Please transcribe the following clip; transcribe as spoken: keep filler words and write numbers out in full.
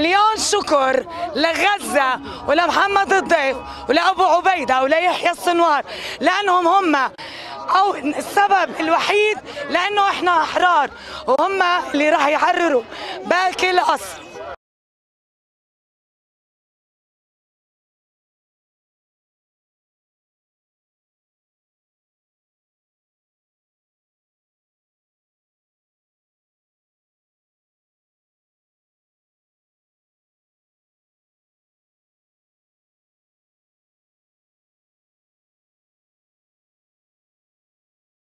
مليون شكر لغزة ولمحمد الضيف ولأبو عبيدة وليحيى السنوار، لأنهم هم أو السبب الوحيد لأنه إحنا أحرار، وهم اللي راح يحرروا باقي القصر.